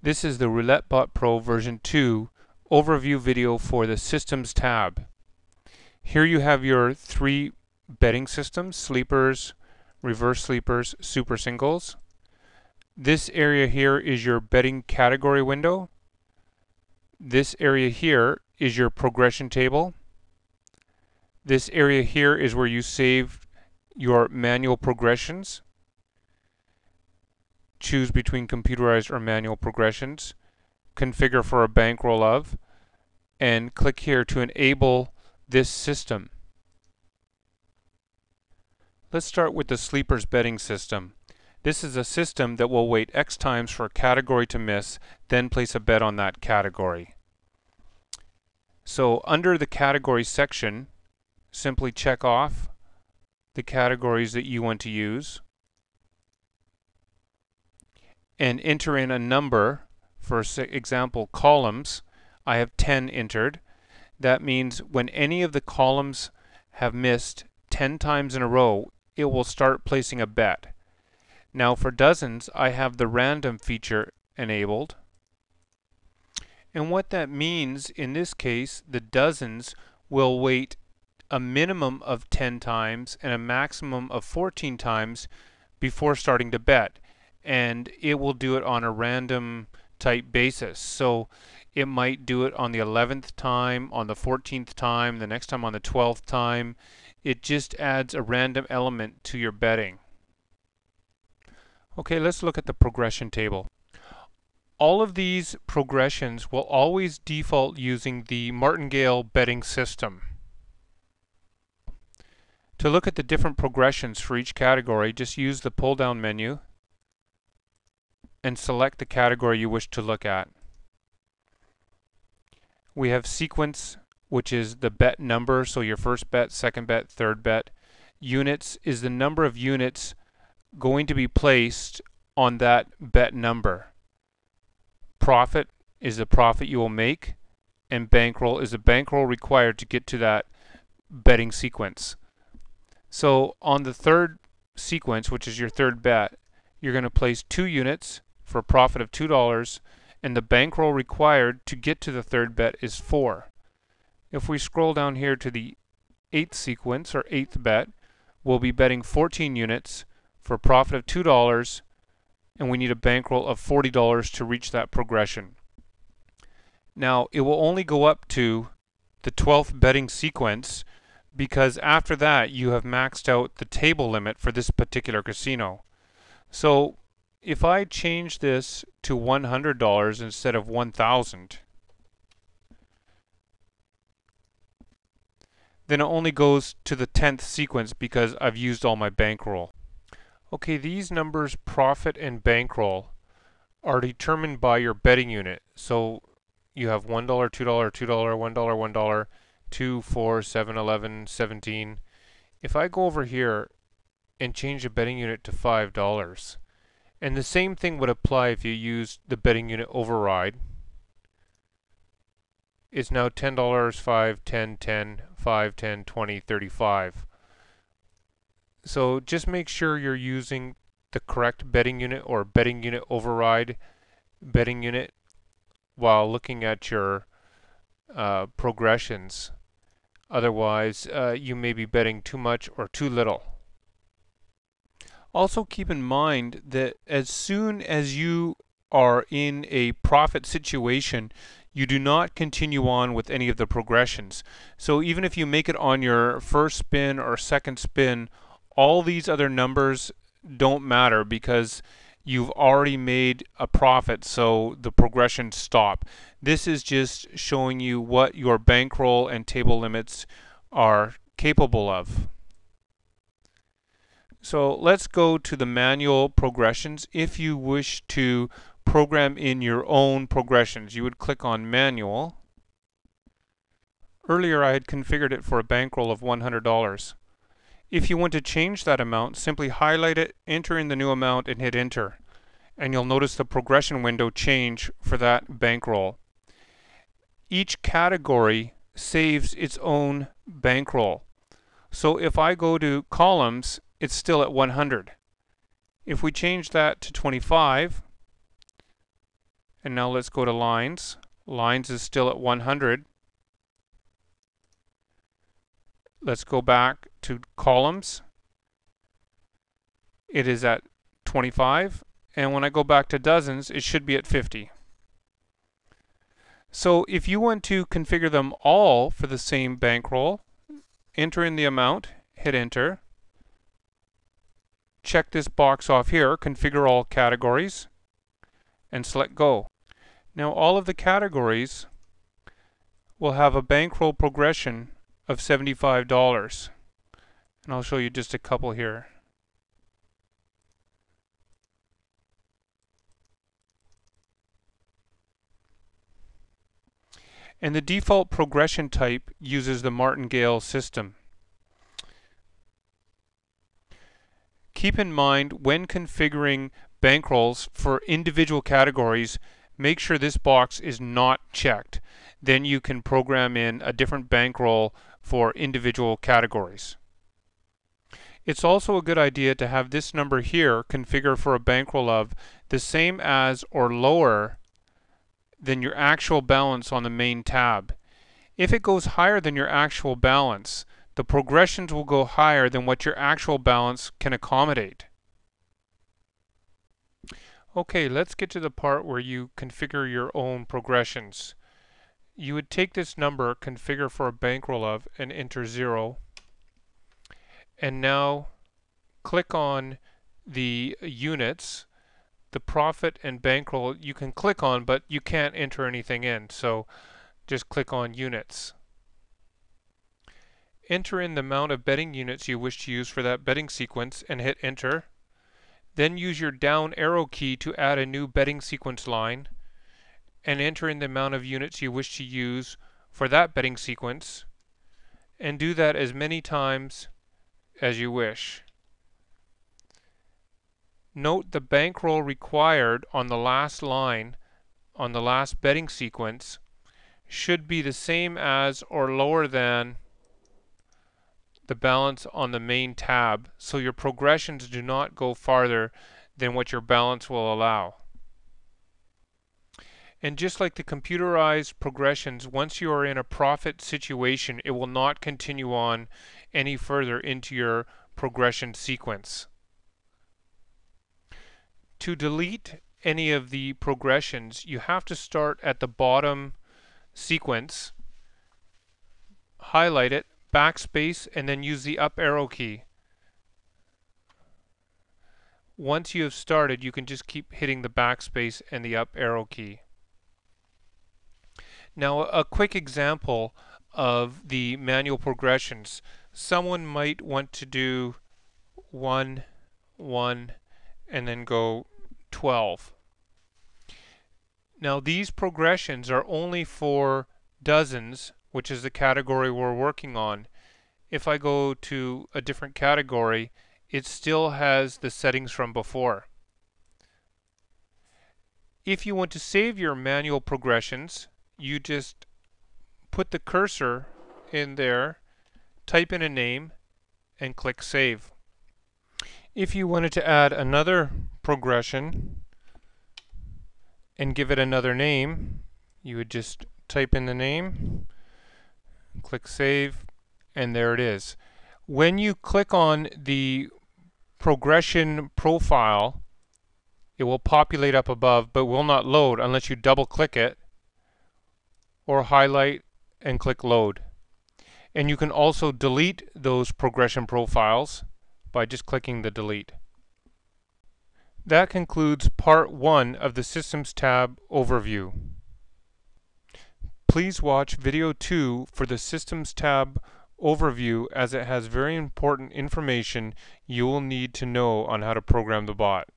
This is the Roulette Bot Pro version 2 overview video for the Systems tab. Here you have your three betting systems: sleepers, reverse sleepers, super singles. This area here is your betting category window. This area here is your progression table. This area here is where you save your manual progressions. Choose between computerized or manual progressions, configure for a bankroll of, and click here to enable this system. Let's start with the sleepers betting system. This is a system that will wait X times for a category to miss, then place a bet on that category. So under the category section, simply check off the categories that you want to use and enter in a number. For example, columns, I have 10 entered. That means when any of the columns have missed 10 times in a row, it will start placing a bet. Now for dozens, I have the random feature enabled. And what that means in this case, the dozens will wait a minimum of 10 times and a maximum of 14 times before starting to bet. And it will do it on a random type basis. So it might do it on the 11th time, on the 14th time, the next time on the 12th time. It just adds a random element to your betting. Okay, let's look at the progression table. All of these progressions will always default using the Martingale betting system. To look at the different progressions for each category, just use the pull-down menu and select the category you wish to look at. We have sequence, which is the bet number, so your first bet, second bet, third bet. Units is the number of units going to be placed on that bet number. Profit is the profit you will make, and bankroll is the bankroll required to get to that betting sequence. So on the third sequence, which is your third bet, you're going to place 2 units for a profit of $2, and the bankroll required to get to the third bet is 4. If we scroll down here to the 8th sequence, or 8th bet, we'll be betting 14 units for a profit of $2, and we need a bankroll of $40 to reach that progression. Now, it will only go up to the 12th betting sequence, because after that you have maxed out the table limit for this particular casino. So if I change this to $100 instead of $1,000, then it only goes to the 10th sequence because I've used all my bankroll. Okay, these numbers, profit and bankroll, are determined by your betting unit. So you have $1, $2, $2, $1, $1, 2, 4, 7, 11, 17. If I go over here and change the betting unit to $5. And the same thing would apply if you used the betting unit override. It's now $10, 5, 10, 10, 5, 10, 20, 35. So just make sure you're using the correct betting unit or betting unit override betting unit while looking at your progressions. Otherwise, you may be betting too much or too little. Also keep in mind that as soon as you are in a profit situation, you do not continue on with any of the progressions. So even if you make it on your first spin or second spin, all these other numbers don't matter because you've already made a profit, so the progressions stop. This is just showing you what your bankroll and table limits are capable of. So let's go to the manual progressions. If you wish to program in your own progressions, you would click on manual. Earlier I had configured it for a bankroll of $100. If you want to change that amount, simply highlight it, enter in the new amount, and hit enter. And you'll notice the progression window change for that bankroll. Each category saves its own bankroll. So if I go to columns, it's still at 100. If we change that to 25, And now let's go to lines. Lines is still at 100. Let's go back to columns. It is at 25. And when I go back to dozens, it should be at 50. So if you want to configure them all for the same bankroll, enter in the amount, hit enter. Check this box off here, configure all categories, and select go. Now all of the categories will have a bankroll progression of $75. And I'll show you just a couple here. And the default progression type uses the Martingale system. Keep in mind when configuring bankrolls for individual categories, make sure this box is not checked. Then you can program in a different bankroll for individual categories. It's also a good idea to have this number here configured for a bankroll of the same as or lower than your actual balance on the main tab. If it goes higher than your actual balance, the progressions will go higher than what your actual balance can accommodate. Okay, let's get to the part where you configure your own progressions. You would take this number, configure for a bankroll of, and enter 0. And now click on the units. The profit and bankroll you can click on, but you can't enter anything in, so just click on units. Enter in the amount of betting units you wish to use for that betting sequence and hit enter. Then use your down arrow key to add a new betting sequence line and enter in the amount of units you wish to use for that betting sequence, and do that as many times as you wish. Note the bankroll required on the last line, on the last betting sequence, should be the same as or lower than the balance on the main tab, so your progressions do not go farther than what your balance will allow. And just like the computerized progressions, once you are in a profit situation, it will not continue on any further into your progression sequence. To delete any of the progressions, you have to start at the bottom sequence, highlight it, backspace, and then use the up arrow key. Once you have started, you can just keep hitting the backspace and the up arrow key. Now, a quick example of the manual progressions. Someone might want to do 1, 1, and then go 12. Now these progressions are only for dozens, which is the category we're working on. If I go to a different category, it still has the settings from before. If you want to save your manual progressions, you just put the cursor in there, type in a name, and click save. If you wanted to add another progression and give it another name, you would just type in the name, click save, and there it is. When you click on the progression profile, it will populate up above but will not load unless you double click it or highlight and click load. And you can also delete those progression profiles by just clicking the delete. That concludes part 1 of the Systems tab overview. Please watch video 2 for the Systems tab overview, as it has very important information you will need to know on how to program the bot.